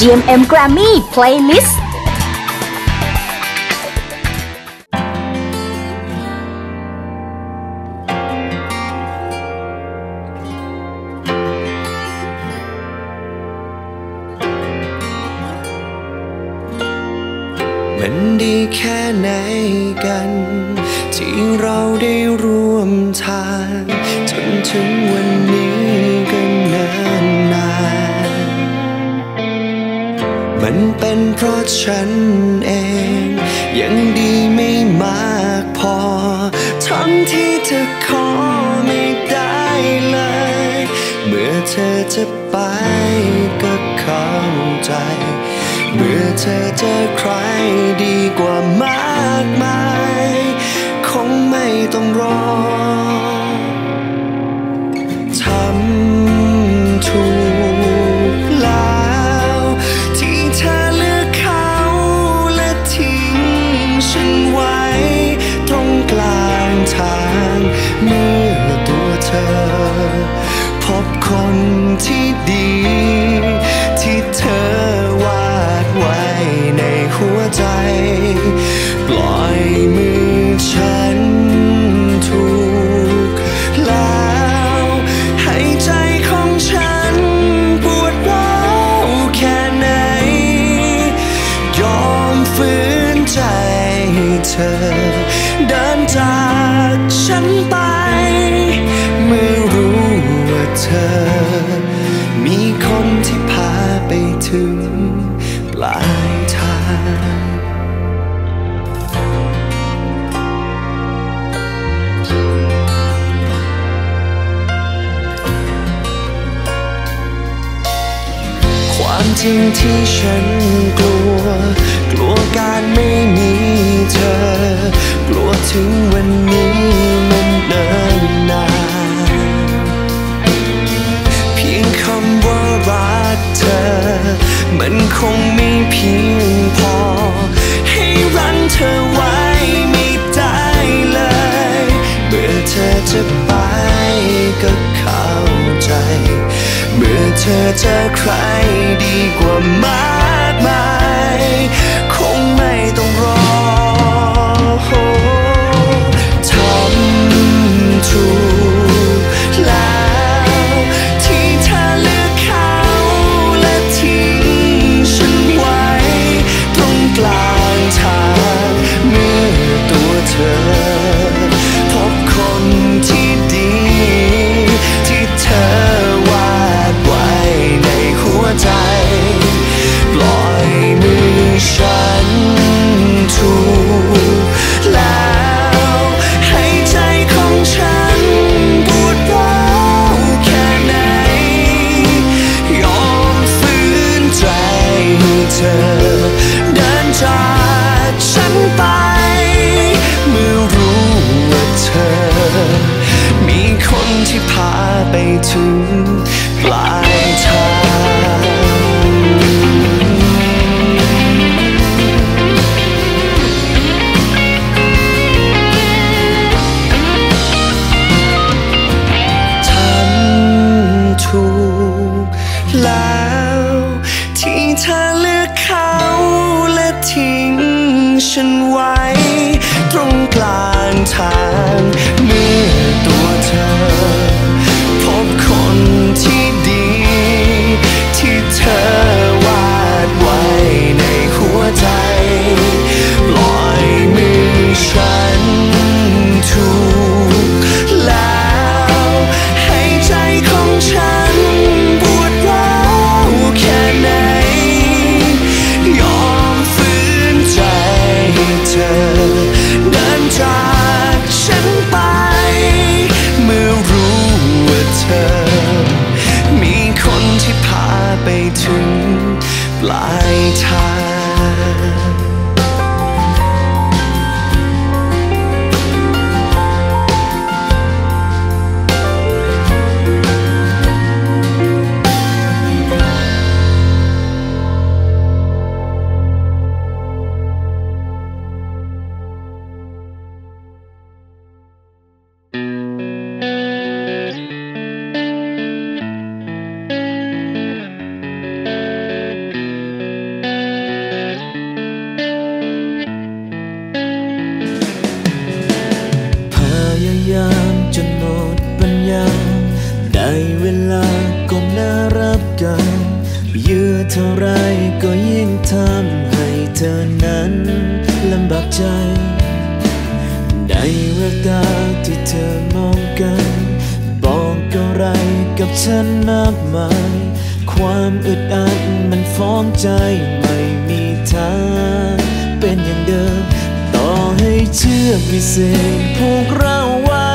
GMM Grammy Playlistมันดีแค่ไหนกันที่เราได้ร่วมทางจนถึงวันนี้กันนานนานมันเป็นเพราะฉันเองยังดีไม่มากพอทั้งที่เธอขอไม่ได้เลยเมื่อเธอจะไปก็เข้าใจเมื่อเธอเจอใครดีกว่ามากมายคงไม่ต้องรอทำถูกแล้วที่เธอเลือกเขาและทิ้งฉันไว้ตรงกลางทางเมื่อตัวเธอพบคนที่ดีที่เธอวาดไว้ในหัวใจปล่อยมือฉันถูกแล้วให้ใจของฉันปวดร้าวแค่ไหนยอมฝืนใจให้เธอเดินจากฉันไปเมื่อรู้ว่าเธอมีคนที่พาไปถึงปลายทางความจริงที่ฉันกลัวการไม่มีเธอกลัวถึงวันนี้มันเนิ่นนานเพียงคำว่ารักเธอมันคงไม่เพียงพอให้รั้งเธอไว้ไม่ได้เลยเมื่อเธอจะไปก็เข้าใจเมื่อเธอเจอใครดีกว่ามากมายคงไม่ต้องรอทำถูกแล้วที่เธอเลือกเขาและทิ้งฉันไว้ตรงกลางทางเมื่อตัวเธอพบคนที่ดีที่เธอใจปล่อยมือฉันถูกแล้วให้ใจของฉันปวดร้าวแค่ไหนยอมฝืนใจให้เธอเดินจากฉันไปเมื่อรู้ว่าเธอมีคนที่พาไปถึงปลายทางทำถูกแล้วที่เธอเลือกเขาและทิ้งฉันไว้ตรงกลางทางเมื่อตัวเธอพบคนที่ดีที่เธอวาดไว้ในหัวใจปล่อยมือฉันถูกแล้วให้ใจของฉันปวดร้าวแค่ไหนยอมฝืนใจให้เธอเดินจากฉันไปเมื่อรู้ว่าเธอมีคนที่พาไปถึงปลายทาง อเท่าไรก็ยิ่งทำให้เธอนั้นลำบากใจในแววตาที่เธอมองกันบอกอะไรกับฉันมากมายความอึดอัดมันฟ้องใจไม่มีทางเป็นอย่างเดิมต่อให้เชือกวิเศษผูกเราไว้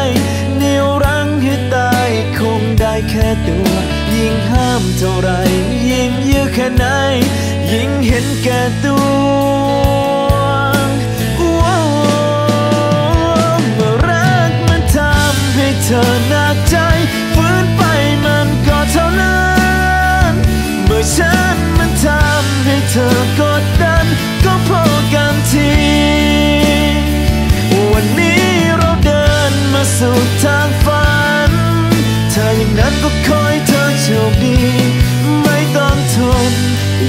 เหนี่ยวรั้งให้ตายคงได้แค่ตัวยิ่งห้ามเท่าไรยิ่งยื้อแค่ไหนยิ่งเห็นแก่ตัวเธอหนักใจฟื้นไปมันก็เท่านั้นเมื่อฉันมันทำให้เธอกดดันก็พอกันทีวันนี้เราเดินมาสู่ทางฝันเธออย่างนั้นก็คอยเธอโชคดีไม่ต้องทน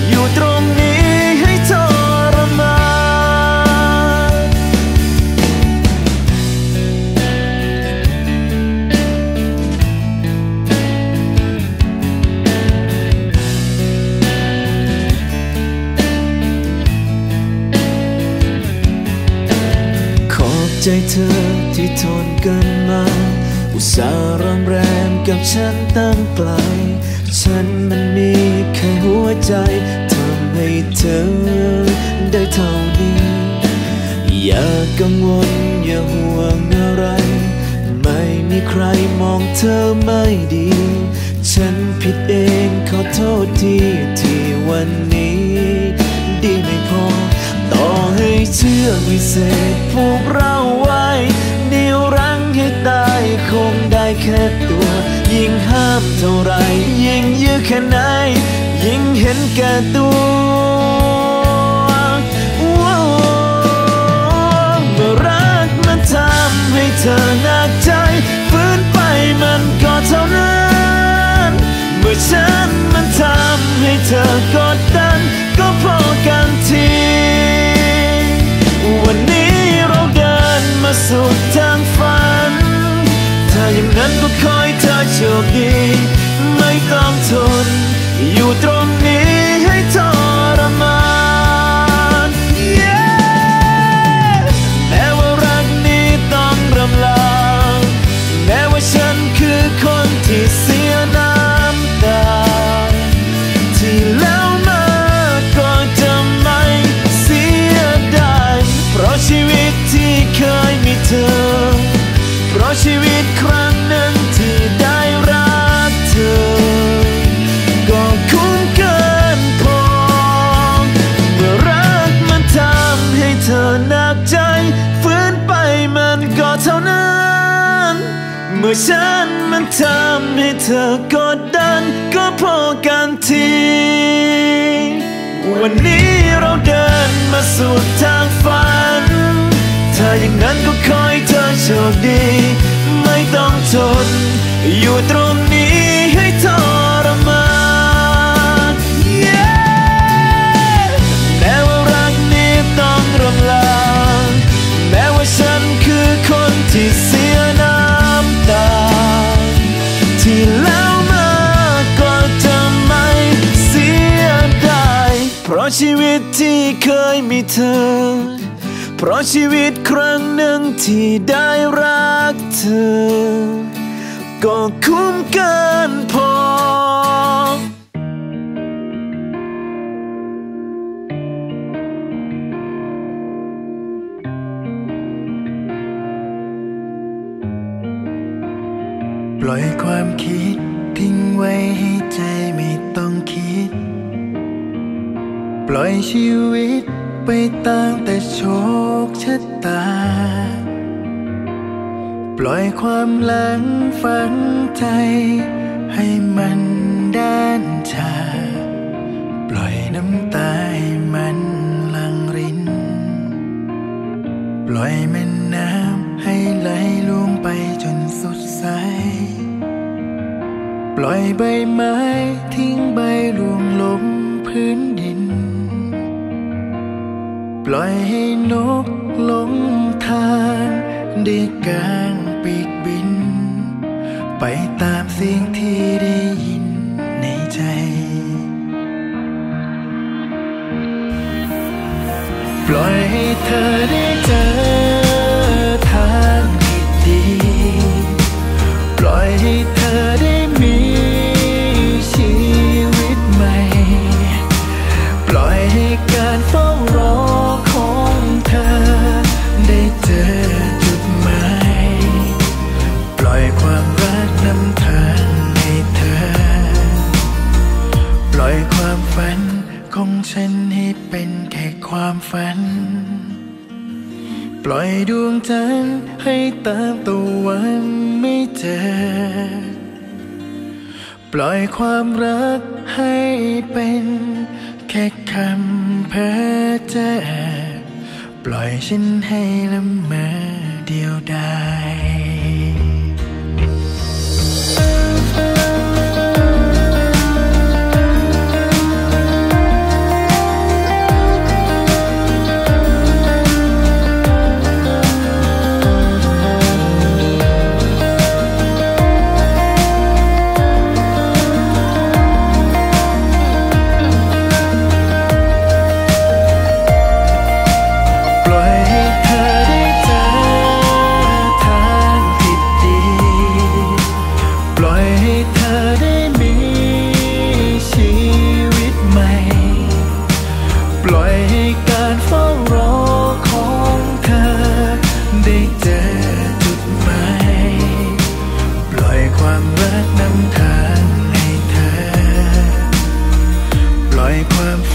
อยู่ตรงนี้ให้เธอใจเธอที่ทนกันมาอุตส่าห์รำแรมกับฉันตั้งไกลฉันมันมีแค่หัวใจทำให้เธอได้เท่านี้อย่ากังวลอย่าห่วงอะไรไม่มีใครมองเธอไม่ดีฉันผิดเองขอโทษทีที่วันนี้ดีไม่พอต่อให้เชือกวิเศษผูกเราไว้นิ้วรั้งให้ตายคงได้แค่ตัวยิ่งห้ามเท่าไรยิ่งยื้อแค่ไหนยิ่งเห็นแก่ตัวเมื่อรักมันทำให้เธอหนักใจฟื้นไปมันก็เท่านั้นเมื่อฉันมันทำให้เธอกดดันก็พอกันทีวันนี้เราเดินมาสู่ทางฝันถ้าอย่างนั้นก็คอยเธอโชคดีไม่ต้องทนอยู่ตรงนี้ให้ทรมานแม้ว่ารักนี้ต้องรำลาแม้ว่าฉันคือคนที่เสียน้ำตาที่แล้วมาก็จะไม่เสียดายเพราะชีวิตที่เคยมีเธอเพราะชีวิตครั้งหนึ่งที่ได้รักเธอก็คุ้มเกินพอเมื่อรักมันทำให้เธอหนักใจฟื้นไปมันก็เท่านั้นเมื่อฉันมันทำให้เธอกดดันก็พอกันทีวันนี้เราเดินมาสู่ทางฝันถ้าอย่างนั้นก็คอยเธอโชคดีไม่ต้องทนอยู่ตรงนี้ให้ทรมานแม้ว่ารักนี้ต้องรำลาแม้ว่าฉันคือคนที่เสียน้ำตาที่แล้วมาก็จะไม่เสียดายเพราะชีวิตที่เคยมีเธอเพราะชีวิตครั้งหนึ่งที่ได้รักเธอก็คุ้มเกินพอปล่อยความคิดทิ้งไว้ให้ใจไม่ต้องคิดปล่อยชีวิตไปตามแต่โชคชะตาปล่อยความหลังฝังใจให้มันด้านชาปล่อยน้ำตาให้มันหลั่งรินปล่อยแม่น้ำให้ไหลลงไปจนสุดสายปล่อยใบไม้ทิ้งใบร่วงลงพื้นดินปล่อยให้นกหลงทางได้กางปีกบินไปตามเสียงที่ได้ยินในใจ ปล่อยให้เธอได้เจอทางดีๆปล่อยให้เธอได้มีชีวิตใหม่ปล่อยให้การเฝ้ารอของเธอได้เจอจุดหมายปล่อยความรักนำทางให้เธอปล่อยความฝันของฉันให้เป็นแค่ความฝันปล่อยดวงจันทร์ให้ตามตะวันไม่เจอปล่อยความรักให้เป็นแค่คำเพ้อเจ้อปล่อยฉันให้ละเมอเดียวดาย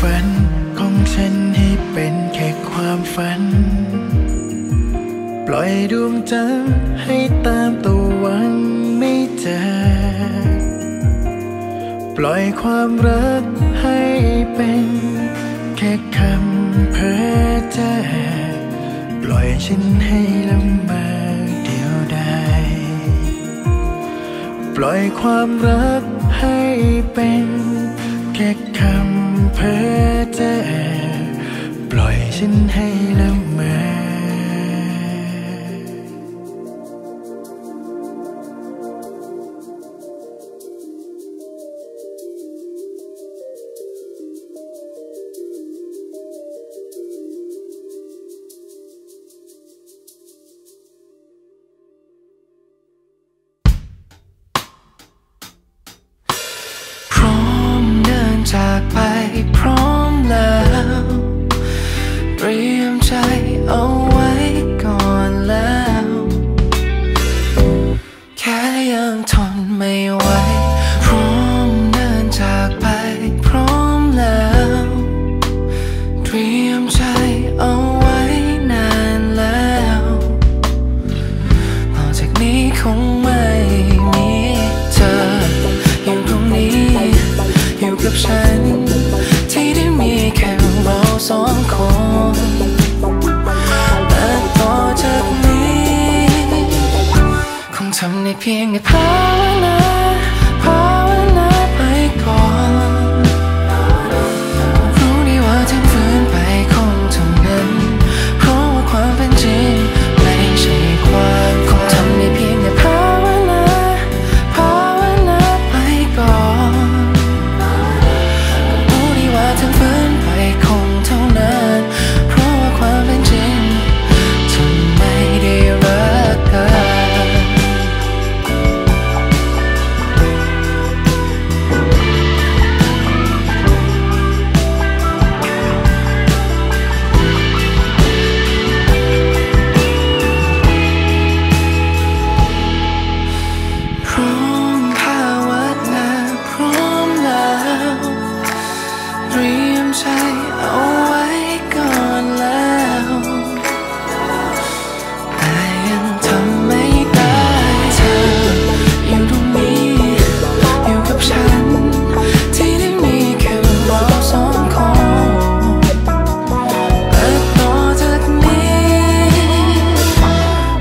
ฝันของฉันให้เป็นแค่ความฝันปล่อยดวงจันทร์ให้ตามตะวันไม่เจอปล่อยความรักให้เป็นแค่คำเพ้อเจ้อปล่อยฉันให้ลำบากเดียวดายปล่อยความรักให้เป็นแค่คำเพ้อเจ้อปล่อยฉันให้ละเมอจากไปพร้อมแล้วเตรียมใจเอาไว้ก่อนแล้วแค่ยังทนไม่ไหวพร้อมเดินจากไปพร้อมแล้วเตรียมใจเอาไว้นานแล้วต่อจากนี้คงไม่มีเธอยังตรงนี้อยู่กับฉันที่ได้มีแค่เราสองคนแต่ต่อจากนี้คงทำในเพียงแค่ภาวนาภาวนาไปก่อนรู้ดีว่าที่ฝืนไปคงเท่านั้นเพราะว่าความเป็นจริงไม่ใช่ความคงทำในเพียงแค่ภาวนาภาวนาไปก่อนทั้งฝืนไปคงเท่านั้นเพราะว่าความเป็นจริงทำไมได้รักกันพร้อมภาวนาพร้อมแล้วเตรียมใจเอาไว้ก่อนแล้วแต่ยังทำไม่ได้เธออยู่ตรงนี้อยู่กับฉันที่ได้มีแค่เราสองคนแต่ต่อจากนี้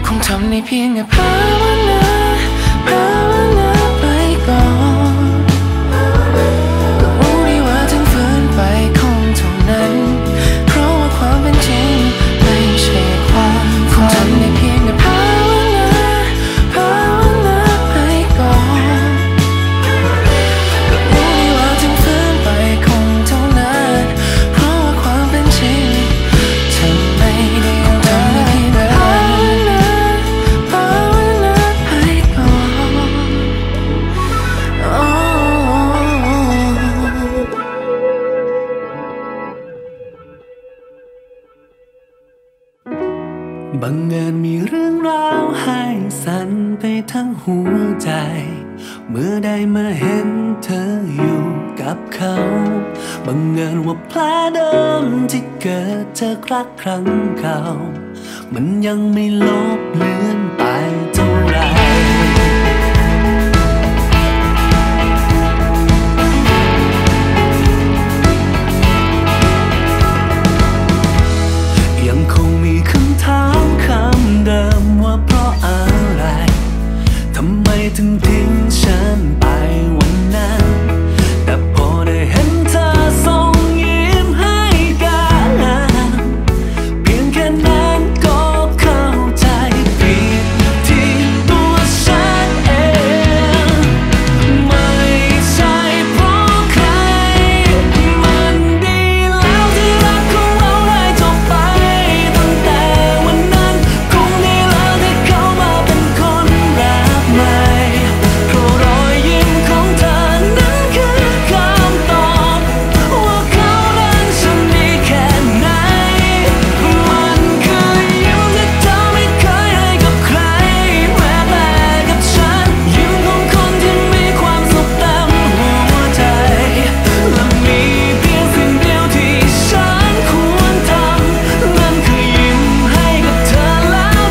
คงทำในเพียงแค่ภาวนาภาวนาไปก่อนรู้ดีว่าทั้งฝืนไปคงเท่านั้น บางงานมีเรื่องราวให้สั่นไปทั้งหัวใจเมื่อได้มาเห็นเธออยู่กับเขาบางงานว่าแผลเดิมที่เกิดจากรักครั้งเก่ามันยังไม่ลบเลือนไปเท่าไรยังคงมีคำถามคำเดิมว่าเพราะอะไรทำไมถึงทิ้งฉันไปวันนั้นแต่พอได้เห็นเธอส่งยิ้มให้กันเพียงแค่นั้นก็เข้าใจผิดที่ตัวฉันเองไม่ใช่เพราะใครมันดีแล้วที่รักของเราได้จบไปตั้งแต่วันนั้นคงดีแล้วที่เขามาเป็นคนรักใหม่เพราะรอยยิ้มของเธอนั้นคือคำตอบว่าเขารักฉันดีแค่ไหนมันคือยิ้มที่เธอไม่เคยให้กับใครแม้แต่กับฉันยิ้มของคนท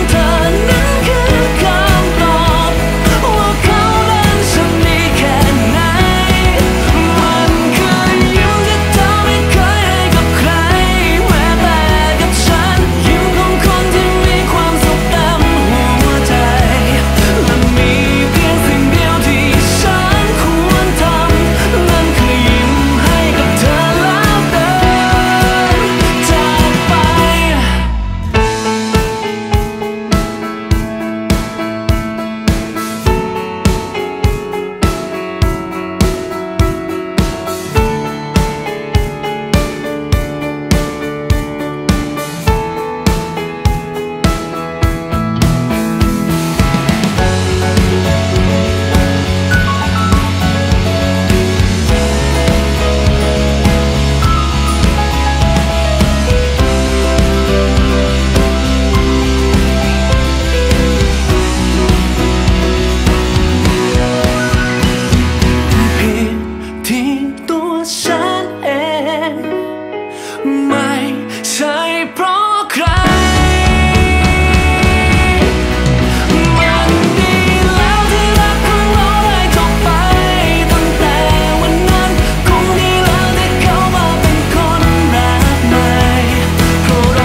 ี่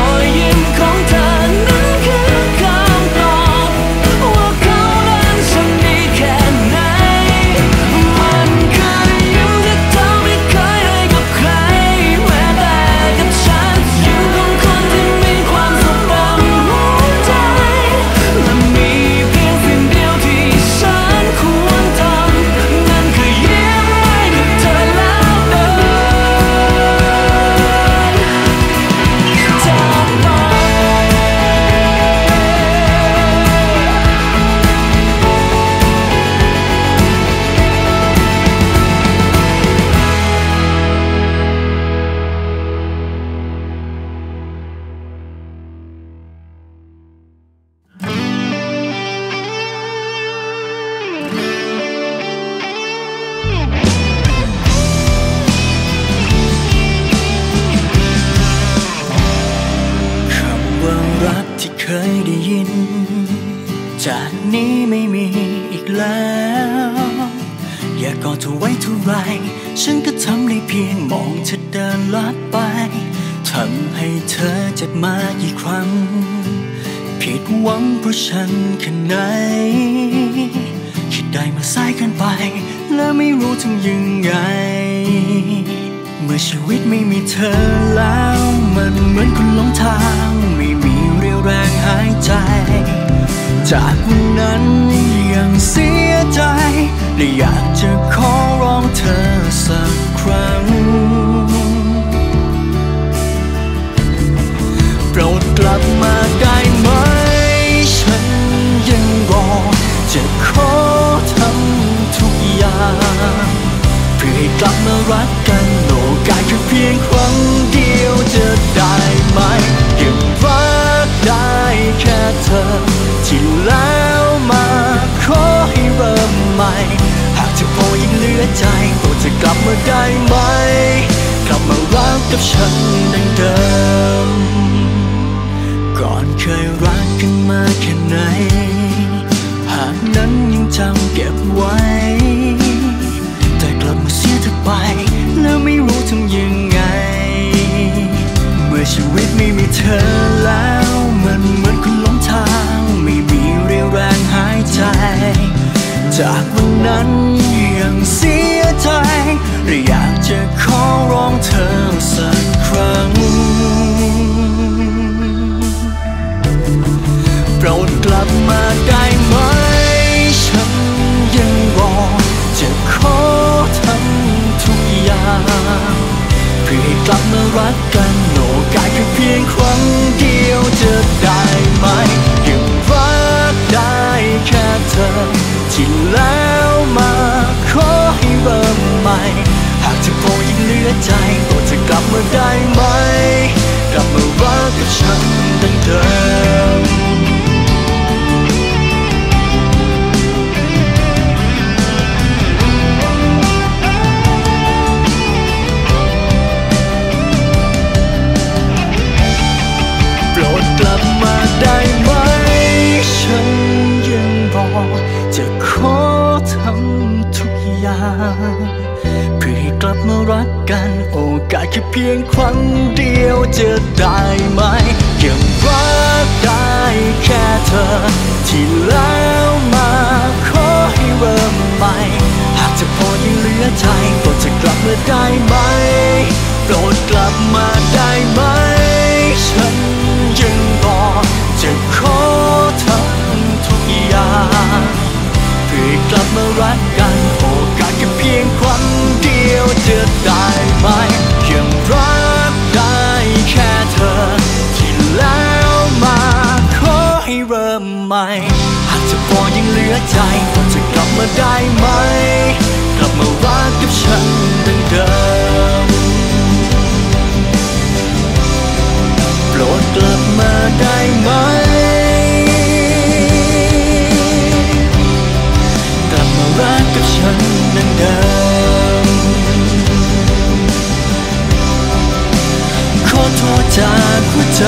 มีความสุขเต็มหัวใจและมีเพียงสิ่งเดียวที่ฉันควรทำนั่นคือยิ้มให้กับเธอแล้วเดินจากไปที่เคยดูมืดมนก็พลันได้พบแสงสว่างและจะไม่ค้างคาอีกต่อไปถ้าเราดีไม่พอต้องยอมรับมันและจากนั้นคือทำใจผิดที่ตัวฉันเองไม่ต้องโทษใครมันดีแล้วที่รักของเราได้จบไปตั้งแต่วันนั้นคงดีแล้วที่เขามาเป็นคนรักใหม่เพราะรอยยิ้มของเธอนั้นคือคำตอบว่าเขารักฉันดีแค่ไหนมันคือยิ้มที่เธอไม่เคยให้กับใครแม้แต่กับฉันยิ้มของคนที่มีความสุขเต็มหัวใจและมีเพียงสิ่งเดียวที่ฉันควรทำนั่นคือยิ้มให้กับเธอแล้วเดินจากไป ผิดที่ตัวฉันเองไม่ใช่เพราะใครมันดีแล้วที่รักของเราได้จบไปตั้งแต่วันนั้นคงดีแล้วที่เขามาเป็นคนรักใหม่เพราะรอยยิ้มของเธอนั้นคือคำตอบว่าเขารักฉันดีแค่ไหน มันคือยิ้มที่เธอไม่เคยให้กับใครแม้แต่กับฉันยิ้มของคนที่มีความสุขเต็มหัวใจและมีเพียงสิ่งเดียวที่ฉันควรทำนั่นคือยิ้มให้กับเธอแล้วเดินจากไปคำว่ารักที่เคยได้ยินจากนี้ไม่มีอีกแล้วอยากกอดเธอไว้เท่าไรฉันก็ทำได้เพียงมองเธอเดินลัดไปทำให้เธอเจ็บมากกี่ครั้ง ผิดหวังเพราะฉันแค่ไหนคิดได้มาสายเกินไปและไม่รู้ทำยังไงเมื่อชีวิตไม่มีเธอแล้วมันเหมือนคนหลงทางไม่มีเรี่ยวแรงหายใจจากวันนั้นยังเสียใจและอยากจะขอร้องเธอสักครั้งโปรดกลับมาได้ไหมฉันยังรอจะขอทำทุกอย่างเพื่อให้กลับมารักกันโอกาสแค่เพียงครั้งเดียวจะได้ไหมยังรักได้แค่เธอที่แล้วมาขอให้เริ่มใหม่หากเธอพอยังเหลือใจโปรดจะกลับมาได้ไหมกลับมารักกับฉันดังเดิมก่อนเคยรักกันมาแค่ไหนหากนั้นยังจำเก็บไว้แต่กลับมาเสียเธอไปแล้วไม่รู้ทำยังไงเมื่อชีวิตไม่มีเธอแล้วมันเหมือนคนหลงทางไม่มีเรี่ยวแรงหายใจจากวันนั้นยังเสียใจและอยากจะขอร้องเธอสักครั้งโปรดกลับมาได้ไหมฉันยังรอจะขอทำทุกอย่างเพื่อให้กลับมารักกันโอกาสแค่เพียงครั้งเดียวจะได้ไหมยังรักได้แค่เธอที่แล้วมาขอให้เริ่มใหม่หากเธอพอยังเหลือใจโปรดจะกลับมาได้ไหมกลับมารักกับฉันดังเดิมกลับมาได้ไหมฉันยังรอจะขอทำทุกอย่างเพื่อให้กลับมารักกันโอกาสแค่เพียงครั้งเดียวจะได้ไหมยังรักได้แค่เธอที่แล้วมาขอให้เริ่มใหม่หากจะพอยังเหลือใจโปรดจะกลับมาได้ไหมโปรดกลับมาได้ไหมฉันยังรอจะขอทำทุกอย่างเพื่อกลับมารักกันโอกาสแค่เพียงครั้งเดียวจะได้ไหมยังรักได้แค่เธอที่แล้วมาขอให้เริ่มใหม่หากจะพอยังเหลือใจควรจะกลับมาได้ไหมกลับมารักกับฉันดังเดิมโปรดกลับมาได้ไหมกลับมารักกับฉันดังเดิมขอโทษจากหัวใจ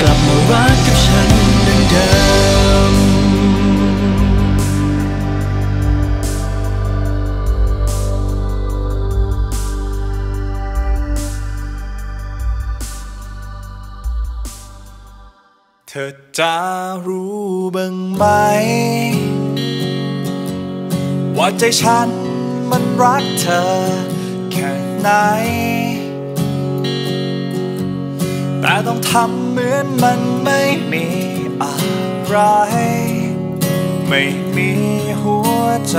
กลับมารักกับฉันดังเดิมเธอจะรู้บ้างไหมว่าใจฉันมันรักเธอแค่ไหนแต่ต้องทำเหมือนมันไม่มีอะไรไม่มีหัวใจ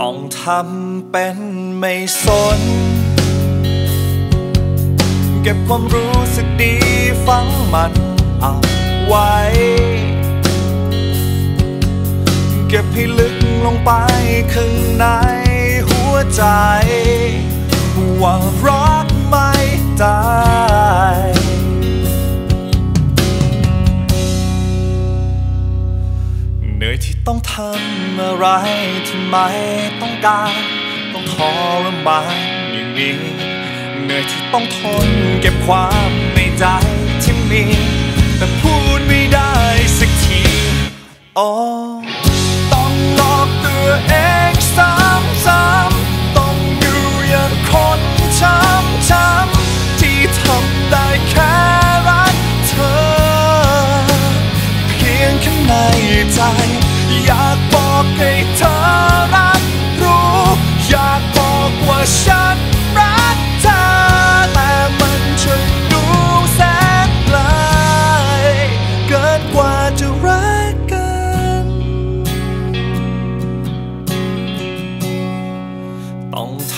ต้องทำเป็นไม่สนเก็บความรู้สึกดีฝังมันเอาไว้เก็บให้ลึกลงไปข้างในหัวใจว่ารักไม่ได้เหนื่อยที่ต้องทำอะไรทำไมต้องการต้องทรมานอย่างนี้เหนื่อยที่ต้องทนเก็บความในใจที่มีแต่พูดไม่ได้สักทีต้องหลอกตัวเองซ้ำๆต้อง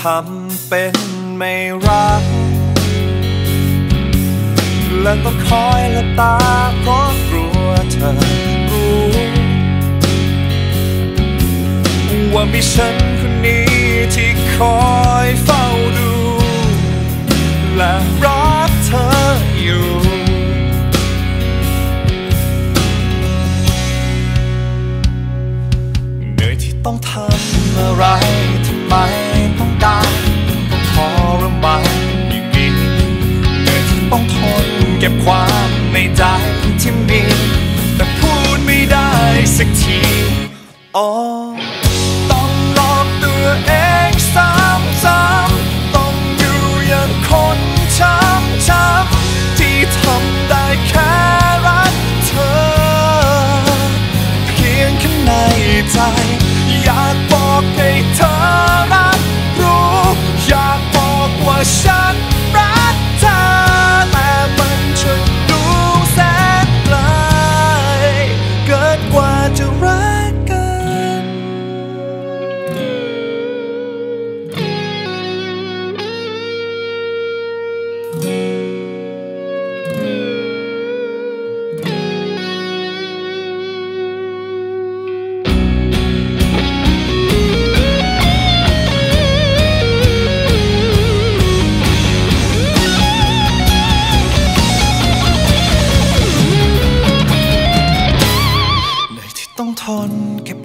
ทำเป็นไม่รักแล้วก็คอยละตาเพราะกลัวเธอรู้ว่ามีฉันคนนี้ที่คอยเฝ้าดูและรักเธออยู่เหนื่อยที่ต้องทำอะไรทำไมต้องการต้องทรมานอย่างนี้เหนื่อยที่ต้องทนเก็บความในใจที่มีแต่พูดไม่ได้สักทีอ๋อต้องหลอกตัวเองซ้ำๆต้องอยู่อย่างคนช้ำๆที่ทำได้แค่รักเธอเพียงแค่ในใจอยากบอกให้เธอรับรู้อยากบอกว่าฉันรักเธอแต่มันช่างดูแสนไกลเกินกว่าจะรักกัน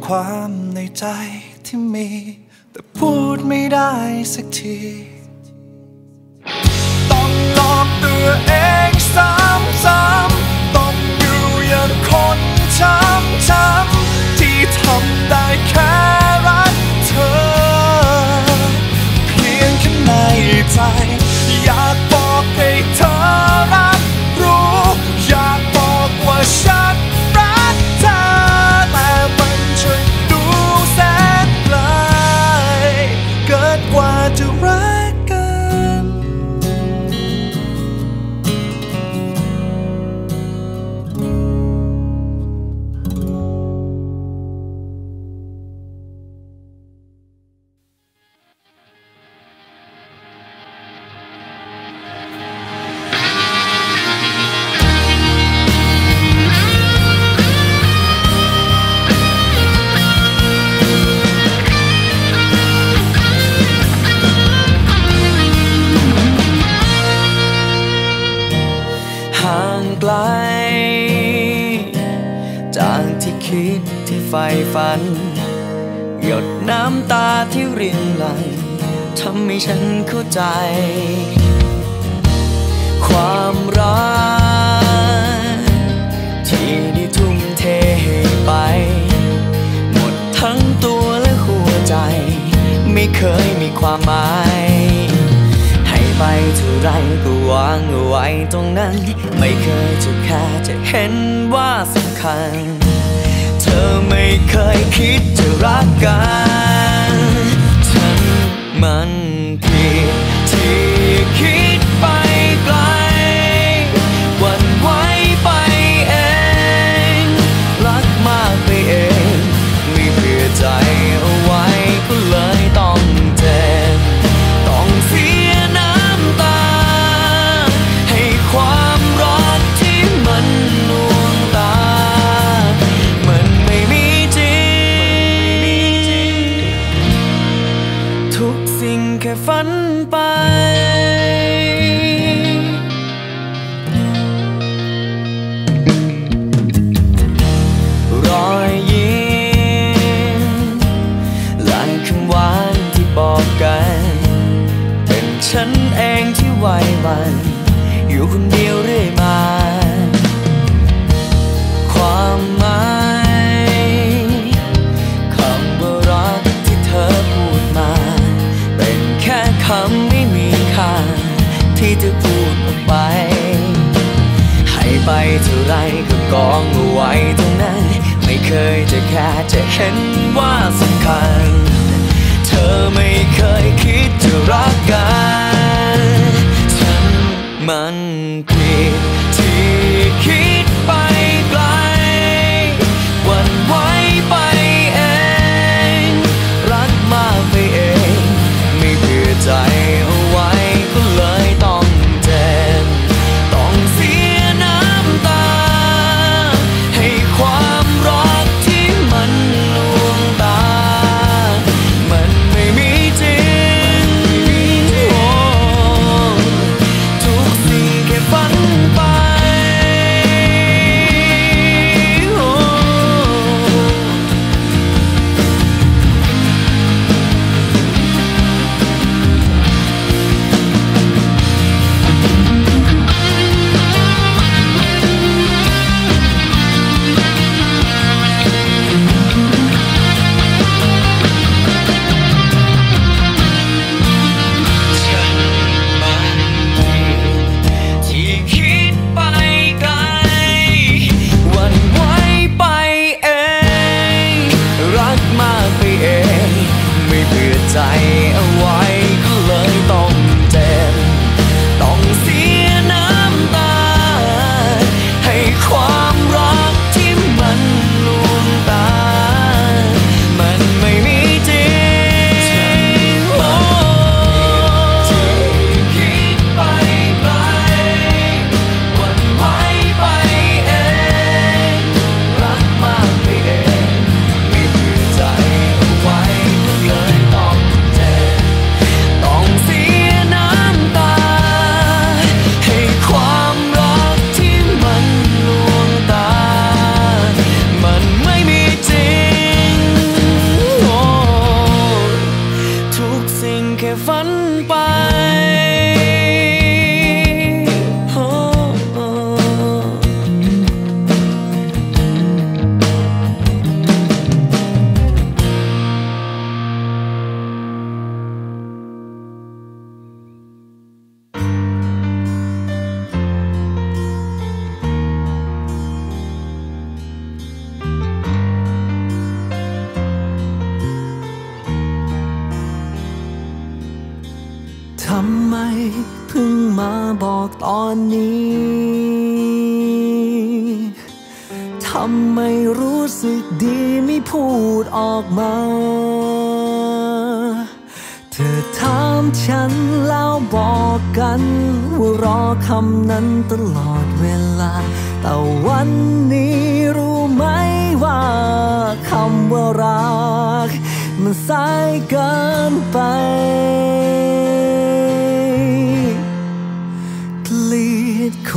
ความในใจที่มีแต่พูดไม่ได้สักทีต้องหลอกตัวเองซ้ำๆต้องอยู่อย่างคนช้ำๆที่ทำได้แค่รักเธอเพียงแค่ในใจอยากบอกให้เธอรับรู้อยากบอกว่าฉันรักเธอแต่มันช่วยดูแสนไกลเกินกว่าจะรักกันจากที่คิดที่ใฝ่ฝันหยดน้ำตาที่รินไหลทำให้ฉันเข้าใจความรักที่ได้ทุ่มเทให้ไปหมดทั้งตัวและหัวใจไม่เคยมีความหมายให้ไปเท่าไรก็วางเอาไว้ตรงนั้นไม่เคยจะแค่จะเห็นว่าสำคัญเธอไม่เคยคิดจะรักกันฉันมันผิดที่คิดไปไกลหวั่นไหวไปเองรักมากไปเองไม่เผื่อใจเอาไว้ก็เลยต้องเจ็บต้องเสียฝันไปรอยยิ้มหลายคำหวานที่บอกกันเป็นฉันเองที่ไว้มันอยู่คนเดียวเรื่อยมาความหมายคำว่ารักที่เธอพูดมาแค่คำไม่มีค่าที่จะพูดออกไปให้ไปเท่าไรก็กองเอาไว้ตรงนั้นไม่เคยจะแค่จะเห็นว่าสำคัญเธอไม่เคยคิดจะรักกันฉันมันผิดที่คิดไปไกลหวั่นไหวไปเองรักมากไปเอง เผื่อใจเอาไว้ก็เลยต้องเจ็บต้องเสียน้ำตาให้ความรักที่มันลวงตามันไม่มีจริงฉันว่าที่คิดไปไกลวันไว้ไปเองรักมากไปเองไม่เผื่อใจเอาไว้ก็เลยต้องเจ็บต้องเสียน้ำตาให้ความรักที่มันลวงตามันไม่มีจริงโอ้ทุกสิ่งแค่ฝันไปทำไมเพิ่งมาบอกตอนนี้ทำไมรู้สึกดีไม่พูดออกมาเธอถามฉันแล้วบอกกันว่ารอคำนั้นตลอดเวลาแต่วันนี้รู้ไหมว่าคำว่ารักมันสายเกินไป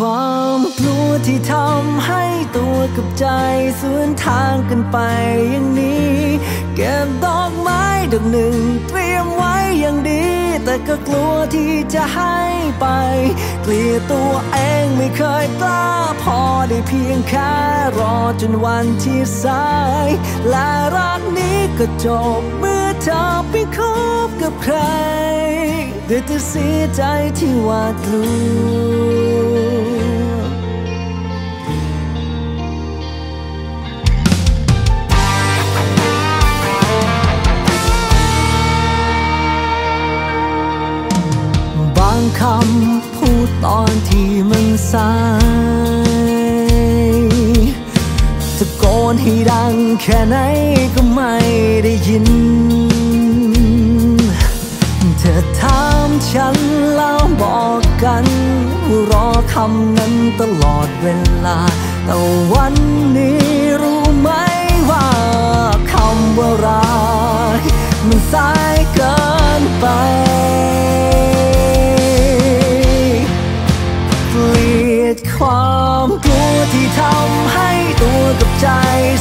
ความกลัวที่ทำให้ตัวกับใจสวนทางกันไปอย่างนี้เก็บดอกไม้ดอกหนึ่งเตรียมไว้อย่างดีแต่ก็กลัวที่จะให้ไปเกลียดตัวเองไม่เคยกล้าพอได้เพียงแค่รอจนวันที่สายและรักนี้ก็จบเมื่อเธอไปคบกับใครเดี๋ยวจะเสียใจที่ว่ากลัวคำพูดตอนที่มันสายตะโกนให้ดังแค่ไหนก็ไม่ได้ยินเธอถามฉันแล้วบอกกันว่ารอคำนั้นตลอดเวลาแต่วันนี้รู้ไหมว่าคำว่ารักมันสายเกินไปความกลัวที่ทำให้ตัวกับใจ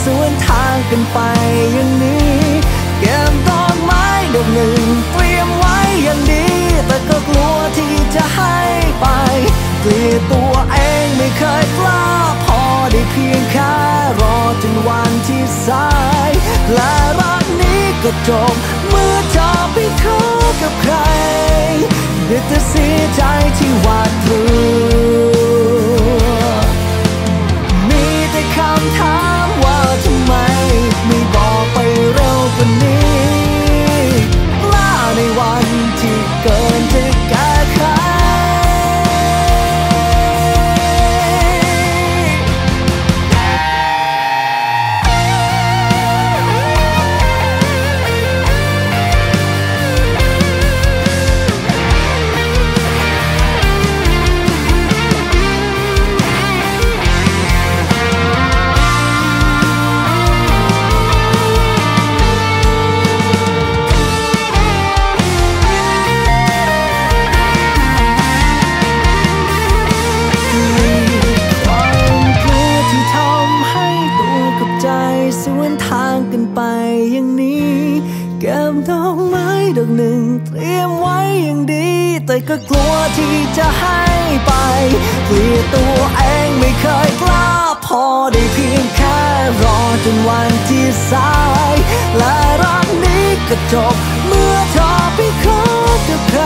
สวนทางกันไปอย่างนี้เก็บดอกไม้ดอกหนึ่งเตรียมไว้อย่างดีแต่ก็กลัวที่จะให้ไปเกลียดตัวเองไม่เคยกล้าพอได้เพียงแค่รอจนวันที่สายและรักนี้ก็จบเมื่อเธอไปคบกับใครเดี๋ยวจะเสียใจที่หวาดกลัวคำถามว่าทำไมไม่บอกไปเร็วกว่านี้ล่าในวันที่เกินจะแก้ไขก็กลัวที่จะให้ไปเกลียดตัวเองไม่เคยกล้าพอได้เพียงแค่รอจนวันที่สายและรักนี้ก็จบเมื่อเธอไปคบกับใคร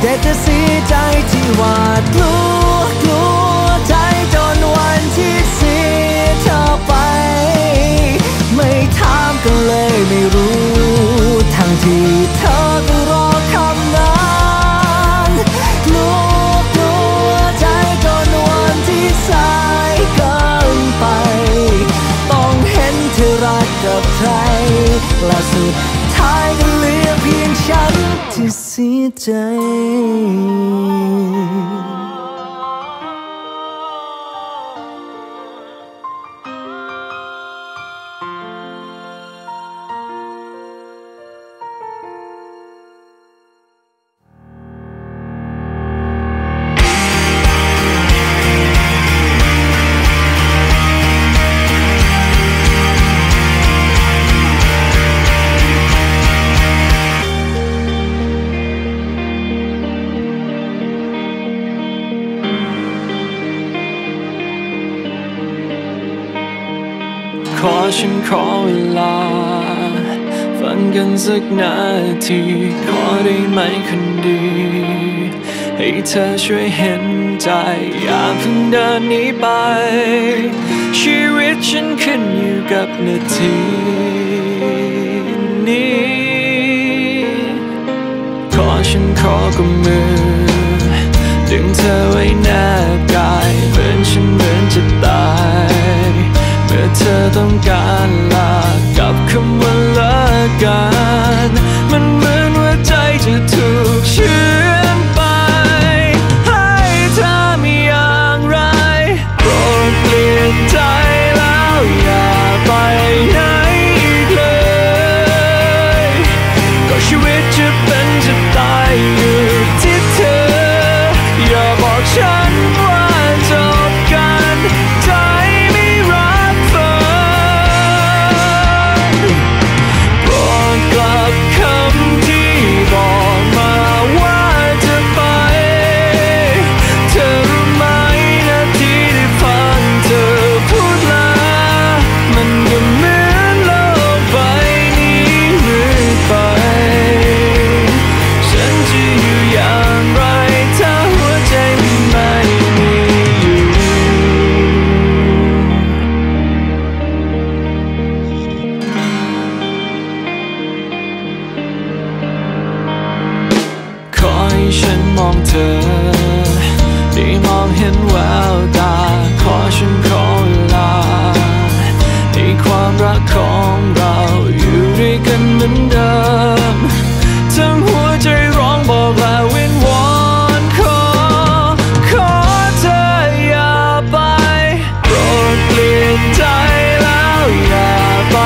แต่จะเสียใจที่หวาดกลัวกลัวใจจนวันที่เสียเธอไปไม่ถามกันเลยไม่รู้ทาง และสุดท้ายก็เหลือเพียงฉันที่เสียใจฉันขอเวลาฝันกันสักนาทีขอได้ไหมคนดีให้เธอช่วยเห็นใจอย่าเพิ่งเดินหนีไปชีวิตฉันขึ้นอยู่กับนาทีนี้ขอฉันขอกับมือดึงเธอไว้แนบกายเหมือนฉันเหมือนจะตายเมื่อเธอต้องการลากับคำว่าเลิกกันมันเหมือนว่าใจจะถูกเชื่อมไปให้เธอมีอย่างไรโปรดเปลี่ยนใจแล้วอย่าไปไหนอีกเลยก็ชีวิตจะเป็นจะตายอยู่ที่เธออย่าบอกฉันว่าจบกันใจได้มองเห็นแววตาขอฉันขอเวลาให้ความรักของเราอยู่ด้วยกันเหมือนเดิมทั้งหัวใจร้องบอกลาวิงวอนขอเธออย่าไปโปรดเปลี่ยนใจแล้วอย่าไป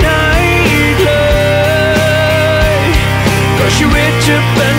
ไหนอีกเลยก็ชีวิตจะเป็น